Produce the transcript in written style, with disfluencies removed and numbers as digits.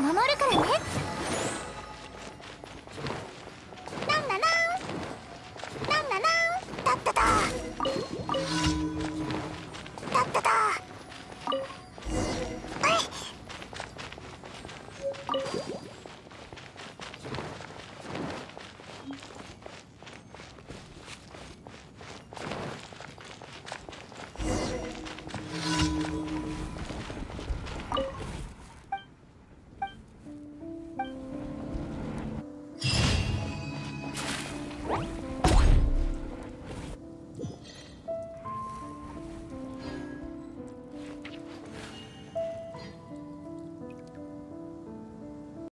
守るからね。